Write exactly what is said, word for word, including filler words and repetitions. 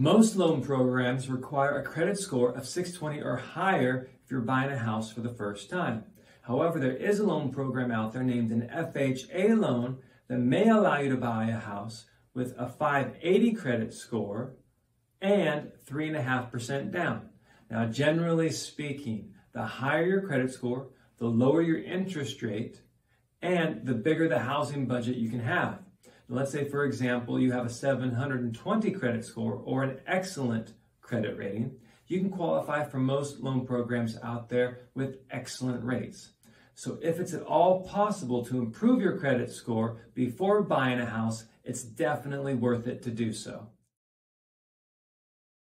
Most loan programs require a credit score of six twenty or higher if you're buying a house for the first time. However, there is a loan program out there named an F H A loan that may allow you to buy a house with a five eighty credit score and three point five percent down. Now, generally speaking, the higher your credit score, the lower your interest rate, and the bigger the housing budget you can have. Now, let's say, for example, you have a seven hundred twenty credit score or an excellent credit rating. You can qualify for most loan programs out there with excellent rates. So if it's at all possible to improve your credit score before buying a house, it's definitely worth it to do so.